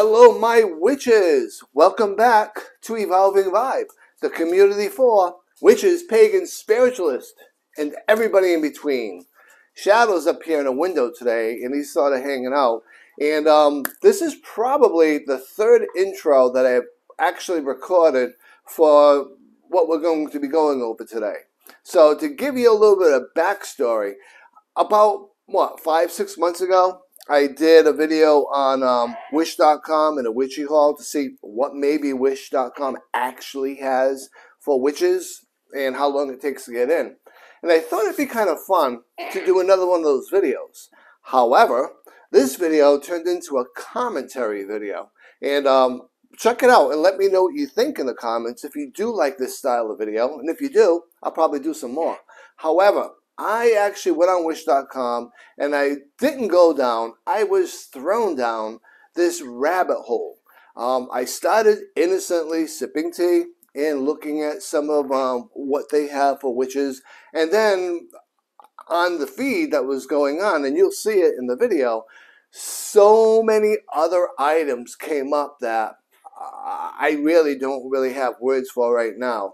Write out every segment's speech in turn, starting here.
Hello, my witches! Welcome back to Evolving Vibe, the community for witches, pagans, spiritualists, and everybody in between. Shadow's up here in a window today, and he's sort of hanging out. And this is probably the third intro that I've actually recorded for what we're going to be going over today. So to give you a little bit of backstory, about, what, 5-6 months ago, I did a video on Wish.com and a witchy haul to see what maybe Wish.com actually has for witches and how long it takes to get in. And I thought it'd be kind of fun to do another one of those videos. However, this video turned into a commentary video. And check it out and let me know what you think in the comments if you do like this style of video. And if you do, I'll probably do some more. However, I actually went on Wish.com and I didn't go down. I was thrown down this rabbit hole. I started innocently sipping tea and looking at some of what they have for witches. And then on the feed that was going on, and you'll see it in the video, so many other items came up that I don't really have words for right now.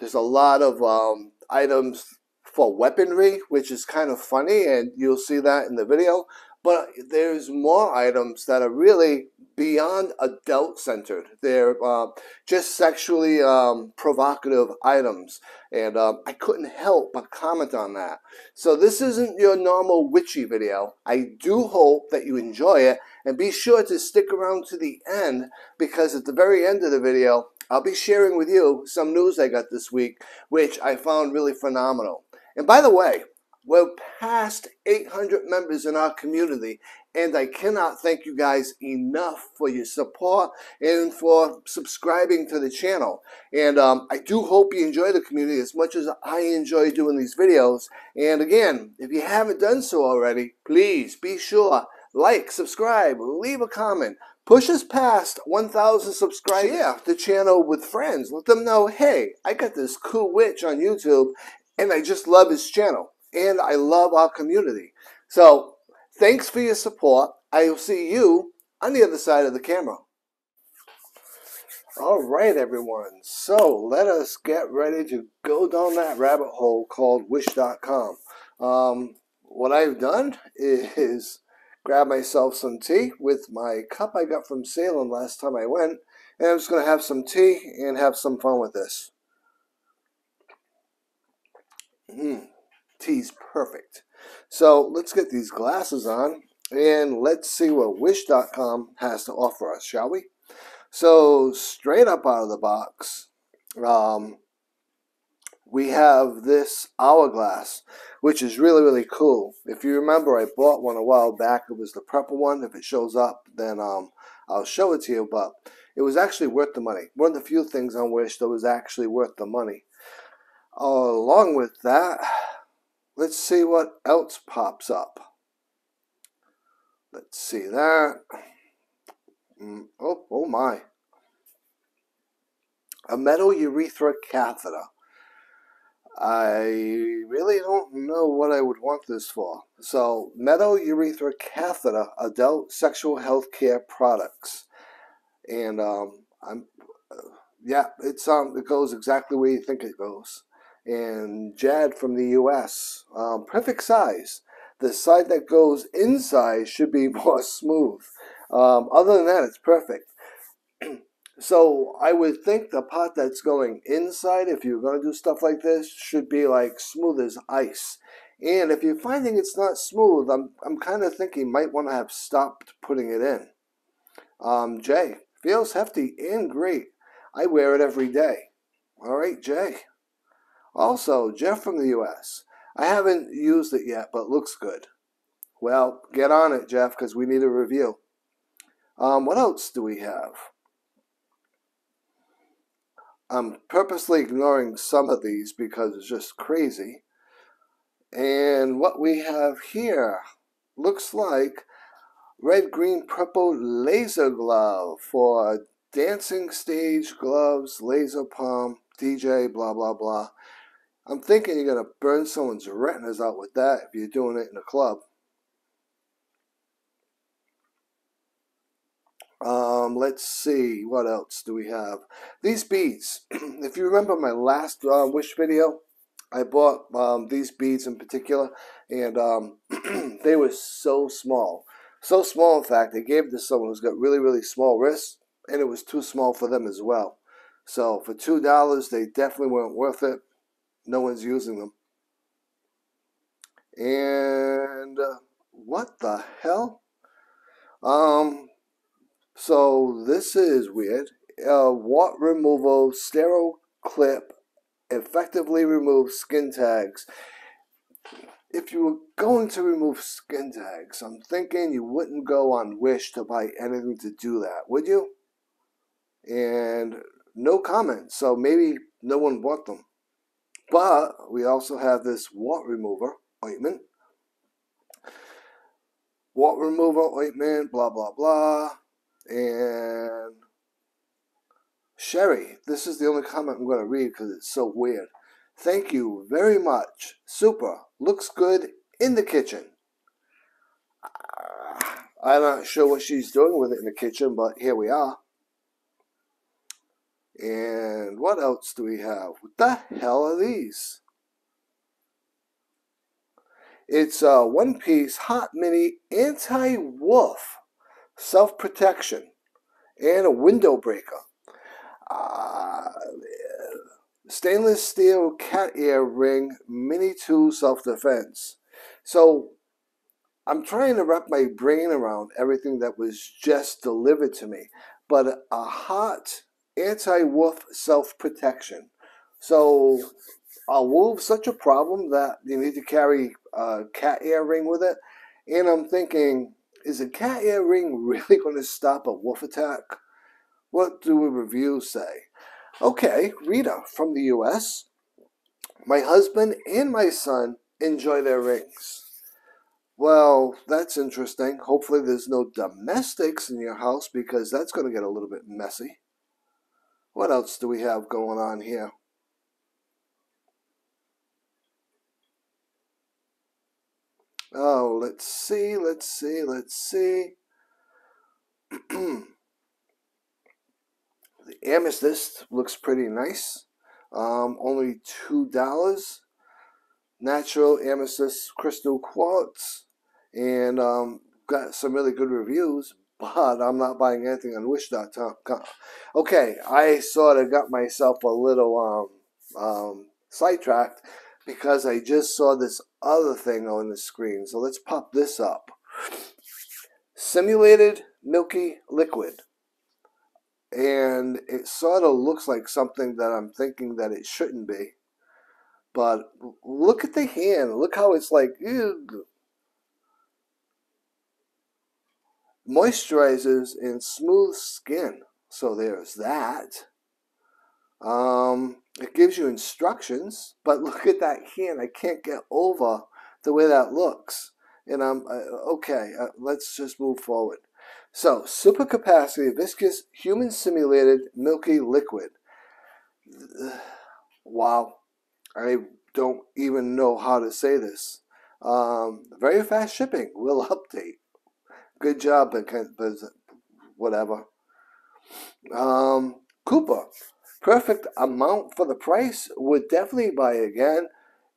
There's a lot of items for weaponry, which is kind of funny, and you'll see that in the video, but there's more items that are really beyond adult-centered. They're just sexually provocative items, and I couldn't help but comment on that. So this isn't your normal witchy video. I do hope that you enjoy it, and be sure to stick around to the end, because at the very end of the video, I'll be sharing with you some news I got this week, which I found really phenomenal. And by the way, we're past 800 members in our community, and I cannot thank you guys enough for your support and for subscribing to the channel. And I do hope you enjoy the community as much as I enjoy doing these videos. And again, if you haven't done so already, please be sure, like, subscribe, leave a comment. Push us past 1,000 subscribers. Share the channel with friends. Let them know, hey, I got this cool witch on YouTube, and I just love his channel, and I love our community. So, thanks for your support. I will see you on the other side of the camera. All right, everyone. So, let us get ready to go down that rabbit hole called Wish.com. What I've done is grab myself some tea with my cup I got from Salem last time I went, and I'm just going to have some tea and have some fun with this. Tea's perfect. So let's get these glasses on, and let's see what Wish.com has to offer us, shall we? So straight up out of the box, we have this hourglass, which is really, really cool. If you remember, I bought one a while back. It was the purple one. If it shows up, then I'll show it to you. But it was actually worth the money. One of the few things on Wish that was actually worth the money. Along with that, let's see what else pops up. Let's see that. Oh my. A metal urethra catheter. I really don't know what I would want this for. So, metal urethra catheter, adult sexual health care products, and yeah, it's it goes exactly where you think it goes. And Jad from the U.S., perfect size. The side that goes inside should be more smooth. Other than that, it's perfect. So I would think the part that's going inside, if you're going to do stuff like this, should be like smooth as ice. And if you're finding it's not smooth, I'm kind of thinking you might want to have stopped putting it in. Jay, feels hefty and great. I wear it every day. All right, Jay. Also, Jeff from the U.S. I haven't used it yet, but looks good. Well, get on it, Jeff, because we need a review. What else do we have? I'm purposely ignoring some of these because it's just crazy. And what we have here looks like red, green, purple laser glove for dancing stage gloves, laser palm, DJ, blah, blah, blah. I'm thinking you're going to burn someone's retinas out with that if you're doing it in a club. Let's see, what else do we have? These beads. If you remember my last Wish video, I bought these beads in particular, and they were so small. So small, in fact, I gave it to someone who's got really, really small wrists, and it was too small for them as well. So for $2, they definitely weren't worth it. No one's using them. And what the hell? So this is weird. Wart removal sterile clip effectively removes skin tags. If you were going to remove skin tags, I'm thinking you wouldn't go on Wish to buy anything to do that, would you? And no comment, so maybe no one bought them. But we also have this wart remover ointment. Wart remover ointment, blah, blah, blah. And Sherry, this is the only comment I'm going to read because it's so weird. Thank you very much. Super. Looks good in the kitchen. I'm not sure what she's doing with it in the kitchen, but here we are. And what else do we have? What the hell are these? It's a one-piece hot mini anti-wolf self-protection and a window breaker. Stainless steel cat ear ring mini 2 self-defense. So I'm trying to wrap my brain around everything that was just delivered to me, but a hot anti-wolf self-protection. So are wolves such a problem that you need to carry a cat ear ring with it? And I'm thinking, is a cat ear ring really going to stop a wolf attack? What do reviews say? Okay, Rita from the U.S. My husband and my son enjoy their rings. Well, that's interesting. Hopefully there's no domestics in your house because that's going to get a little bit messy. What else do we have going on here? Oh, let's see. The amethyst looks pretty nice. Only $2. Natural amethyst crystal quartz. And got some really good reviews, but I'm not buying anything on Wish.com. Okay, I sort of got myself a little sidetracked because I just saw this other thing on the screen. So let's pop this up. Simulated milky liquid. And it sort of looks like something that I'm thinking that it shouldn't be. But look at the hand. Look how it's like, ew. Moisturizes and smooths skin. So there's that. It gives you instructions. But look at that hand. I can't get over the way that looks. And I'm, okay, let's just move forward. So, supercapacity, viscous, human-simulated, milky liquid. Wow. I don't even know how to say this. Very fast shipping. We'll update. Good job, but whatever. Cooper. Perfect amount for the price. Would definitely buy again.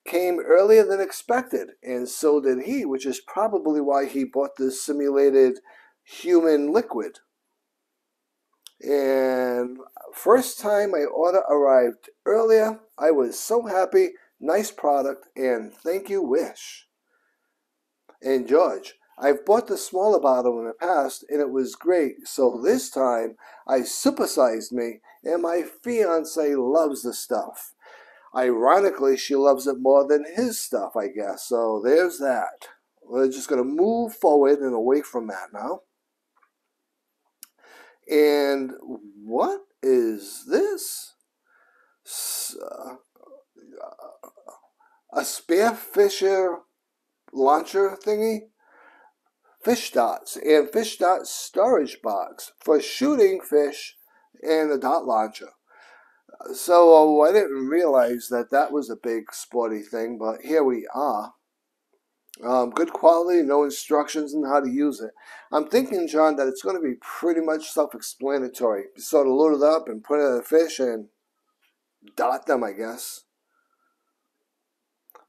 Came earlier than expected, and so did he, which is probably why he bought this simulated human liquid. And first time my order arrived earlier, I was so happy. Nice product, and thank you, Wish. And George, I've bought the smaller bottle in the past, and it was great. So this time, I supersized me, and my fiance loves the stuff. Ironically, she loves it more than his stuff, I guess. So there's that. We're just going to move forward and away from that now. And what is this? A spearfisher launcher thingy? Fish dots and fish dot storage box for shooting fish and a dot launcher. So I didn't realize that that was a big sporty thing, but here we are. Good quality, no instructions on how to use it. I'm thinking, John, that it's going to be pretty much self-explanatory. So to load it up and put it in a fish and dot them, I guess.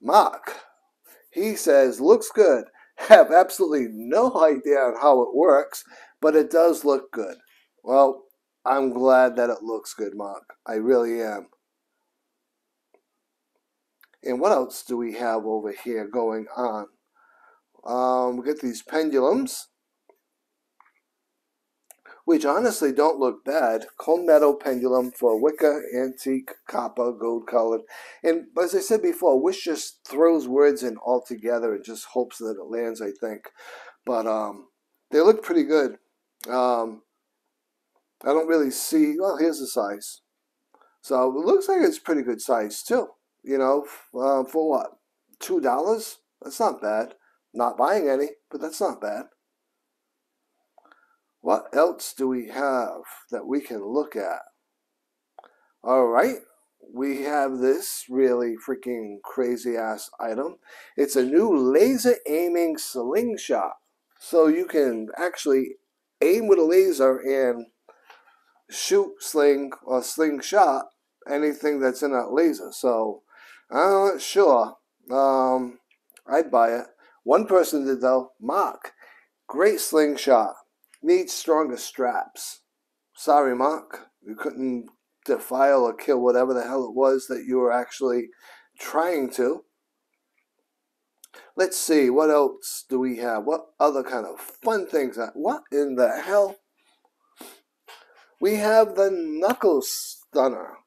Mark, he says, looks good. Have absolutely no idea on how it works, but it does look good. Well, I'm glad that it looks good, Mark. I really am. And what else do we have over here going on? We get these pendulums, which honestly don't look bad. Cold metal pendulum for Wicca, antique, copper, gold colored. And as I said before, Wish just throws words in all together and just hopes that it lands, I think. But they look pretty good. I don't really see, well, here's the size. So it looks like it's pretty good size too. You know, for what? $2? That's not bad. Not buying any, but that's not bad. What else do we have that we can look at? Alright, we have this really freaking crazy ass item. It's a new laser aiming slingshot. So you can actually aim with a laser and shoot, sling, or slingshot anything that's in that laser. So I'm not sure. I'd buy it. One person did though, Mark. Great slingshot. Needs stronger straps. Sorry, Mark. You couldn't defile or kill whatever the hell it was that you were actually trying to. Let's see. What else do we have? What other kind of fun things? What in the hell? We have the knuckle stunner.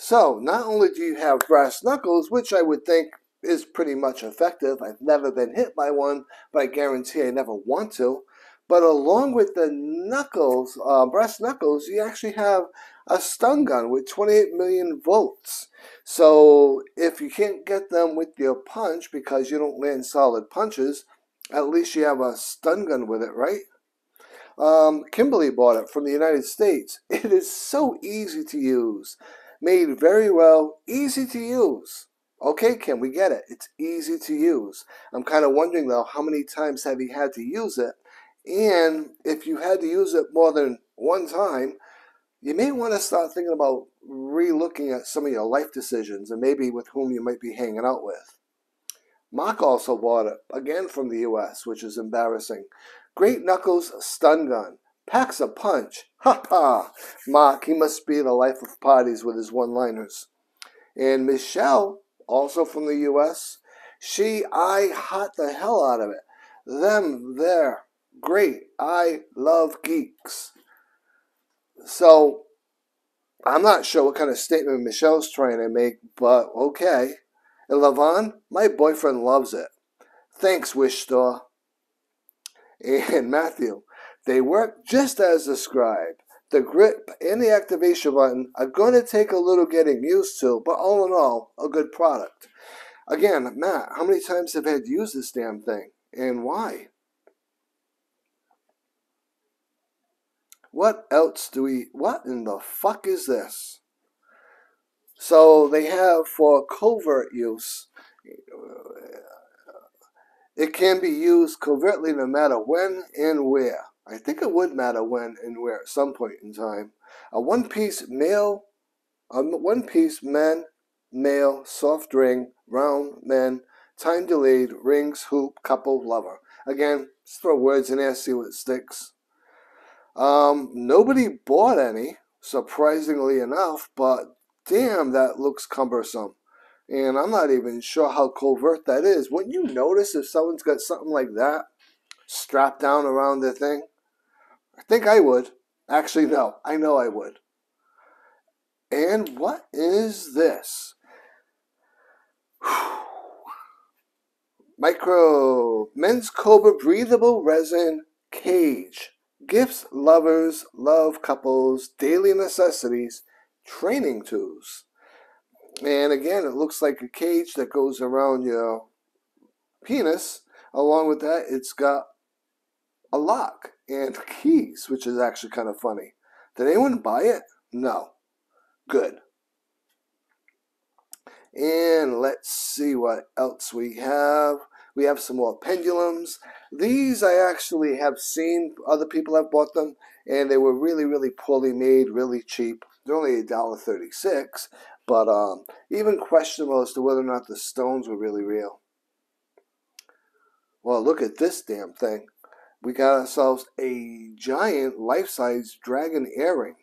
So, not only do you have brass knuckles, which I would think is pretty much effective. I've never been hit by one, but I guarantee I never want to. But along with the knuckles, brass knuckles, you actually have a stun gun with 28 million volts. So, if you can't get them with your punch because you don't land solid punches, at least you have a stun gun with it, right? Kimberly bought it from the United States. It is so easy to use. Made very well, easy to use. Okay, Kim, we get it. It's easy to use. I'm kind of wondering, though, how many times have you had to use it? And if you had to use it more than one time, you may want to start thinking about re-looking at some of your life decisions and maybe with whom you might be hanging out with. Mark also bought it, again from the U.S., which is embarrassing. Great Knuckles Stun Gun. Packs a punch. Ha ha. Mark, he must be the life of parties with his one-liners. And Michelle, also from the U.S., I hot the hell out of it. Them, there. Great. I love geeks. So, I'm not sure what kind of statement Michelle's trying to make, but okay. And Levon, my boyfriend loves it. Thanks, Wish Store. And Matthew. They work just as described. The grip and the activation button are going to take a little getting used to, but all in all, a good product. Again, Matt, how many times have I had to use this damn thing, and why? What else do we... What in the fuck is this? So they have for covert use... It can be used covertly no matter when and where. I think it would matter when and where at some point in time. A one-piece male, soft ring, round men, time-delayed, rings, hoop, couple, lover. Again, just throw words in there, see what sticks. Nobody bought any, surprisingly enough, but damn, that looks cumbersome. And I'm not even sure how covert that is. Wouldn't you notice if someone's got something like that strapped down around their thing? I think I would. Actually, no. I know I would. And what is this? Micro Men's Cobra Breathable Resin Cage. Gifts, lovers, love couples, daily necessities, training tools. And again, it looks like a cage that goes around your penis. Along with that, it's got a lock and keys, which is actually kind of funny. Did anyone buy it? No. Good. And let's see what else we have. We have some more pendulums. These I actually have seen. Other people have bought them, and they were really, really poorly made, really cheap. They're only $1.36, but even questionable as to whether or not the stones were really real. Well, look at this damn thing. We got ourselves a giant life-size dragon earring.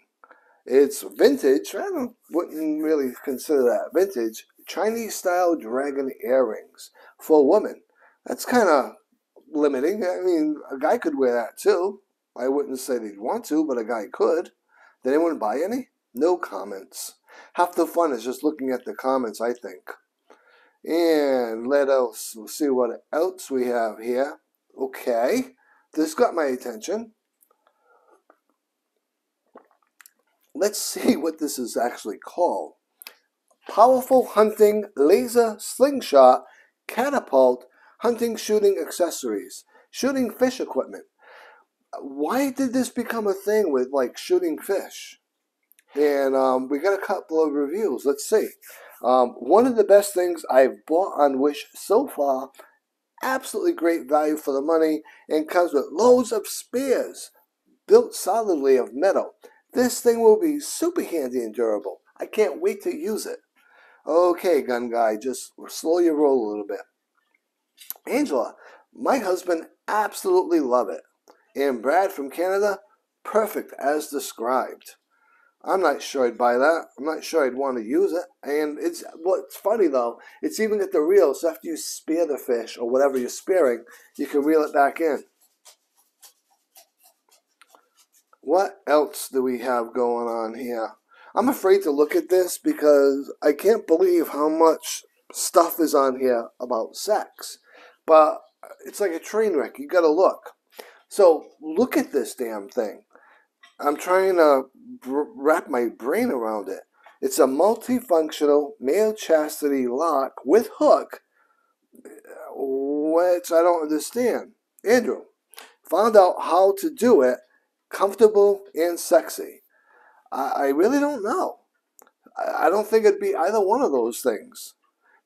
It's vintage. I wouldn't really consider that vintage. Chinese-style dragon earrings for women. That's kind of limiting. I mean, a guy could wear that too. I wouldn't say they'd want to, but a guy could. Did anyone buy any? No comments. Half the fun is just looking at the comments, I think. And let us see what else we have here. Okay. This got my attention. Let's see what this is actually called. Powerful hunting laser slingshot catapult hunting shooting accessories. Shooting fish equipment. Why did this become a thing with like shooting fish? And we got a couple of reviews. Let's see. One of the best things I've bought on Wish so far. Absolutely great value for the money, and comes with loads of spears built solidly of metal. This thing will be super handy and durable. I can't wait to use it. Okay, gun guy, just slow your roll a little bit. Angela, my husband absolutely loves it. And Brad from Canada, perfect as described. I'm not sure I'd buy that. I'm not sure I'd want to use it. And it's what's funny though, it's even at the reel, so after you spear the fish or whatever you're spearing, you can reel it back in. What else do we have going on here? I'm afraid to look at this because I can't believe how much stuff is on here about sex. But it's like a train wreck. You gotta look. So look at this damn thing. I'm trying to wrap my brain around it. It's a multifunctional male chastity lock with hook, which I don't understand. Andrew found out how to do it comfortable and sexy. I really don't know. I don't think it'd be either one of those things.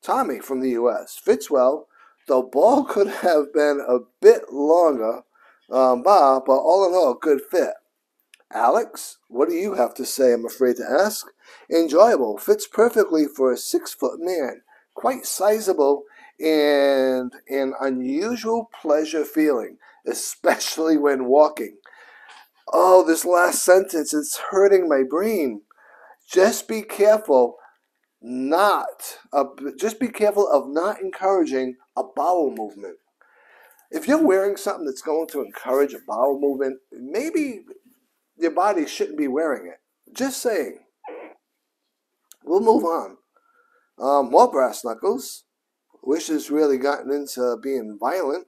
Tommy from the U.S. fits well. The ball could have been a bit longer, but all in all, good fit. Alex, what do you have to say? I'm afraid to ask. Enjoyable. Fits perfectly for a 6-foot man. Quite sizable and an unusual pleasure feeling, especially when walking. Oh, this last sentence, it's hurting my brain. Just be careful of not encouraging a bowel movement. If you're wearing something that's going to encourage a bowel movement, maybe your body shouldn't be wearing it. Just saying. We'll move on. More brass knuckles. Wish has really gotten into being violent.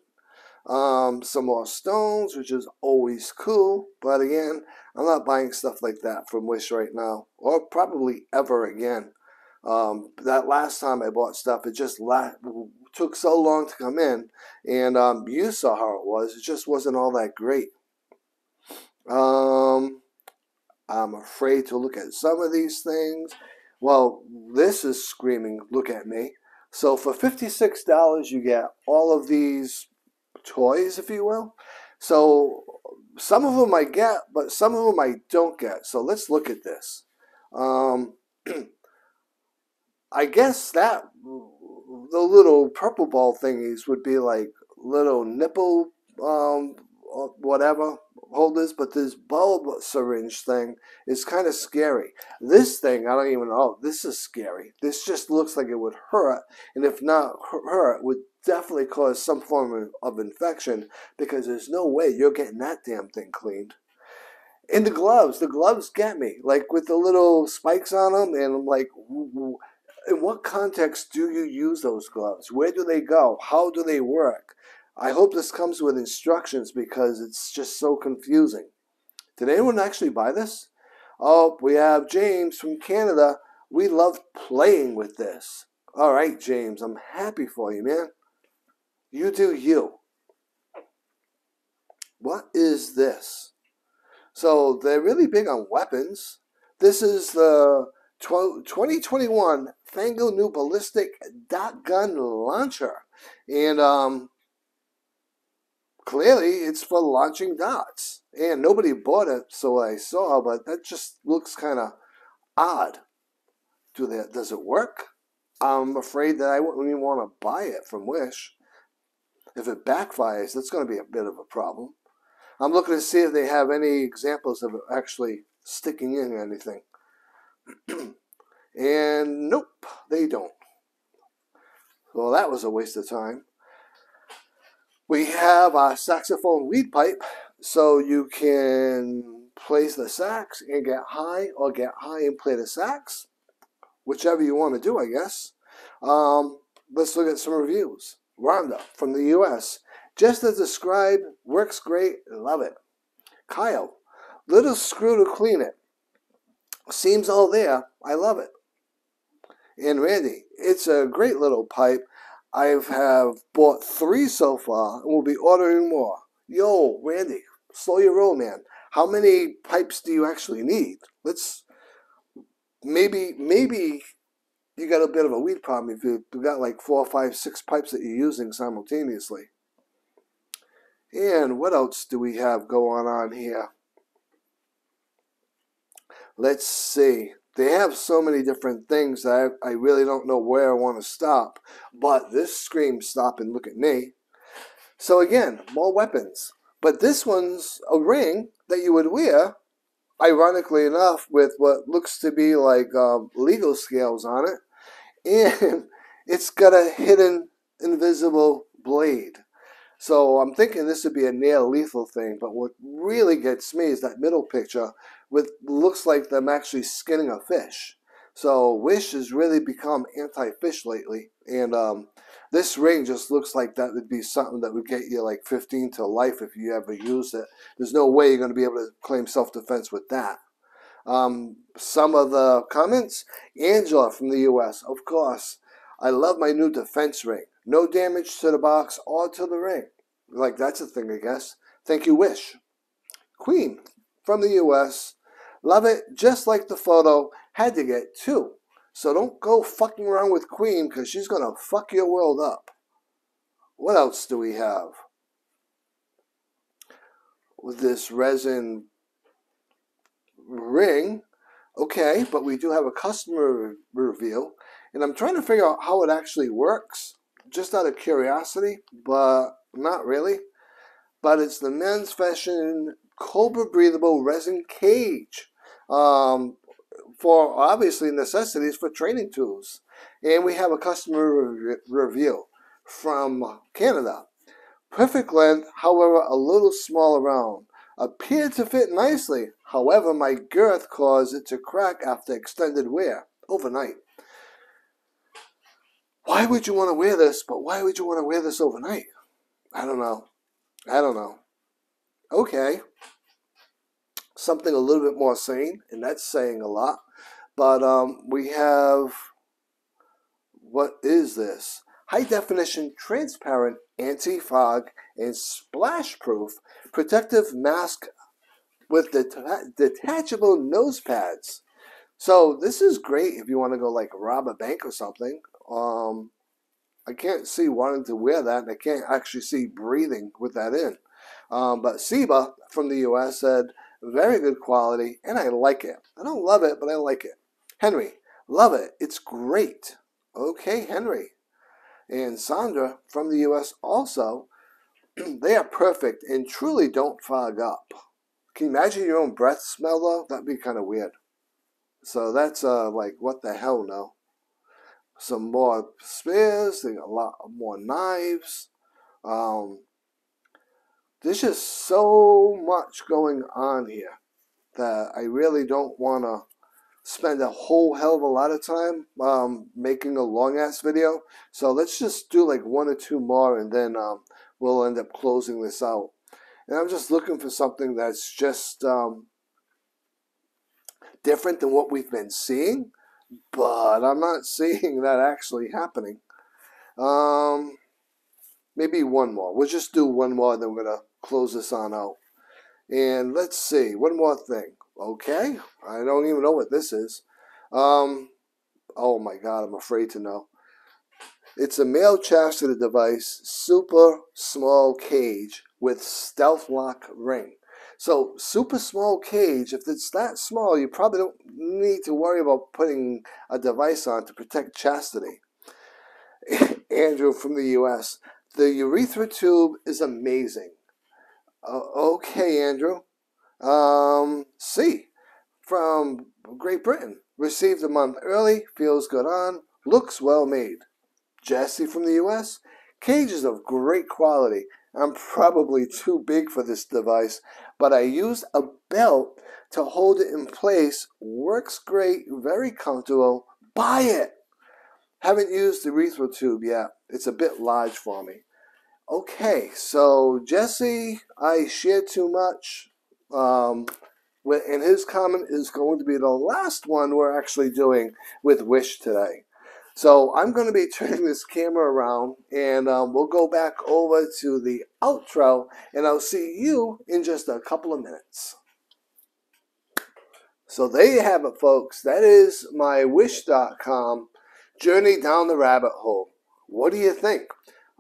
Some more stones, which is always cool. But again, I'm not buying stuff like that from Wish right now. Or probably ever again. That last time I bought stuff, it just took so long to come in. And you saw how it was. It just wasn't all that great. I'm afraid to look at some of these things. Well, this is screaming, look at me. So for $56, you get all of these toys, if you will. So some of them I get, but some of them I don't get. So let's look at this. I guess that the little purple ball thingies would be like little nipple whatever holders, but this bulb syringe thing is kind of scary. This thing, I don't even know. This is scary. This just looks like it would hurt, and if not hurt, it would definitely cause some form of infection, because there's no way you're getting that damn thing cleaned. And the gloves get me, like with the little spikes on them, and like, in what context do you use those gloves? Where do they go? How do they work? I hope this comes with instructions, because it's just so confusing. Did anyone actually buy this? Oh, we have James from Canada. We love playing with this. All right, James, I'm happy for you, man. You do you. What is this? So they're really big on weapons. This is the 2021 Fango new ballistic dot gun launcher. And clearly it's for launching dots. And nobody bought it, so I saw, but that just looks kind of odd. Does it work? I'm afraid that I wouldn't even want to buy it from Wish. If it backfires, that's going to be a bit of a problem. I'm looking to see if they have any examples of it actually sticking in anything. And nope, they don't. Well, that was a waste of time. We have our saxophone weed pipe, so you can place the sax and get high, or get high and play the sax, whichever you want to do, I guess. Let's look at some reviews. Rhonda from the US, just as described, works great, love it. Kyle, little screw to clean it. Seems all there, I love it. And Randy, it's a great little pipe. I have bought 3 so far and will be ordering more. Yo, Randy, slow your roll, man. How many pipes do you actually need? Let's maybe you got a bit of a weed problem if you got like 4, 5, 6 pipes that you're using simultaneously. And what else do we have going on here? Let's see. They have so many different things that I really don't know where I want to stop. But this screams, stop and look at me. So again, more weapons. But this one's a ring that you would wear, ironically enough, with what looks to be like Lego scales on it. And it's got a hidden invisible blade. So I'm thinking this would be a near lethal thing, but what really gets me is that middle picture with looks like them actually skinning a fish. So Wish has really become anti-fish lately, and this ring just looks like that would be something that would get you like 15 to life if you ever used it. There's no way you're going to be able to claim self-defense with that. Some of the comments, Angela from the US, of course, I love my new defense ring. No damage to the box or to the ring. Like, that's a thing, I guess. Thank you, Wish. Queen from the US. Love it. Just like the photo. Had to get 2. So don't go fucking around with Queen, because she's going to fuck your world up. What else do we have? With this resin ring. Okay, but we do have a customer review. And I'm trying to figure out how it actually works. Just out of curiosity, but not really. But it's the men's fashion Cobra breathable resin cage for obviously necessities for training tools. And we have a customer review from Canada. Perfect length, however a little small around. Appeared to fit nicely, however my girth caused it to crack after extended wear overnight. Why would you want to wear this? But why would you want to wear this overnight? I don't know. I don't know. Okay. Something a little bit more sane, and that's saying a lot. But we have, what is this? High definition, transparent, anti-fog, and splash-proof protective mask with detachable nose pads. So this is great if you want to go like rob a bank or something. I can't see wanting to wear that, and I can't actually see breathing with that in. But Seba from the US said, very good quality, and I like it. I don't love it, but I like it. Henry, love it. It's great. Okay, Henry. And Sandra from the US also, they are perfect and truly don't fog up. Can you imagine your own breath smell, though? That'd be kind of weird. So that's like, what the hell, no? Some more spears, they got a lot more knives. There's just so much going on here that I really don't want to spend a whole hell of a lot of time making a long-ass video. So let's just do like 1 or 2 more, and then we'll end up closing this out. And I'm just looking for something that's just different than what we've been seeing. But I'm not seeing that actually happening. Maybe 1 more. We'll just do 1 more, and then we're going to close this on out. And let's see. 1 more thing. Okay. I don't even know what this is. Oh, my God. I'm afraid to know. It's a male chastity device, super small cage with Stealth Lock Ring. So super small cage, if it's that small, you probably don't need to worry about putting a device on to protect chastity. Andrew from the US, the urethra tube is amazing. Okay, Andrew. C from Great Britain, received a month early, feels good on, looks well made. Jesse from the US, cage is of great quality. I'm probably too big for this device, but I used a belt to hold it in place. Works great, very comfortable. Buy it! Haven't used the urethral tube yet. It's a bit large for me. Okay, so Jesse, I share too much. And his comment is going to be the last one we're actually doing with Wish today. So I'm going to be turning this camera around, and we'll go back over to the outro, and I'll see you in just a couple of minutes. So there you have it, folks. That is my Wish.com journey down the rabbit hole. What do you think?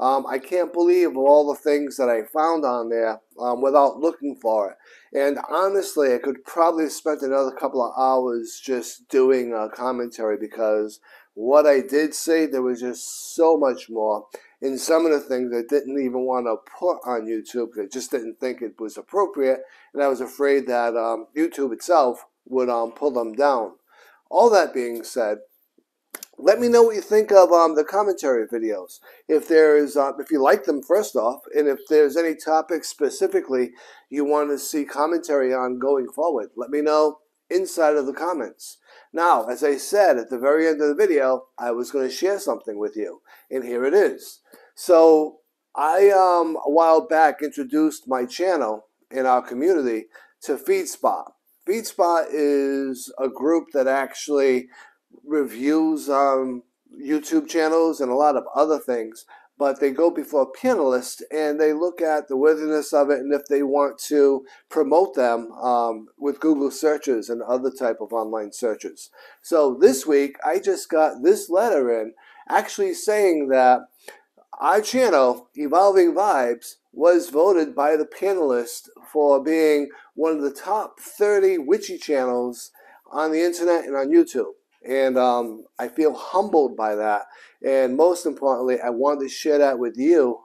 I can't believe all the things that I found on there without looking for it. And honestly, I could probably spend another couple of hours just doing a commentary, because what I did see, there was just so much more. And some of the things I didn't even want to put on YouTube, because I just didn't think it was appropriate. And I was afraid that YouTube itself would pull them down. All that being said, let me know what you think of the commentary videos. If there is, if you like them, first off, and if there's any topic specifically you want to see commentary on going forward, let me know inside of the comments. Now, as I said at the very end of the video, I was going to share something with you, and here it is. So I, a while back, introduced my channel in our community to Feedspot. Feedspot is a group that actually reviews YouTube channels and a lot of other things, but they go before a panelist and they look at the worthiness of it, and if they want to promote them with Google searches and other type of online searches. So this week I just got this letter in actually saying that our channel, Evolving Vibes, was voted by the panelist for being one of the top 30 witchy channels on the internet and on YouTube. And I feel humbled by that, and most importantly, I wanted to share that with you,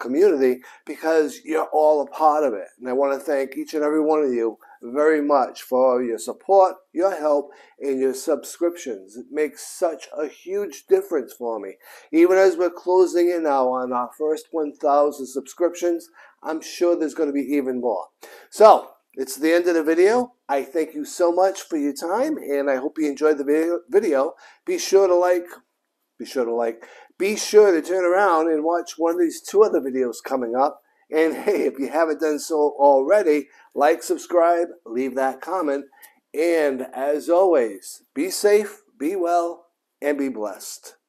community, because you're all a part of it. And I want to thank each and every one of you very much for your support, your help, and your subscriptions. It makes such a huge difference for me. Even as we're closing in now on our first 1,000 subscriptions, I'm sure there's going to be even more. So it's the end of the video. I thank you so much for your time, and I hope you enjoyed the video. Be sure to like, be sure to turn around and watch one of these two other videos coming up. And hey, if you haven't done so already, like, subscribe, leave that comment. And as always, be safe, be well, and be blessed.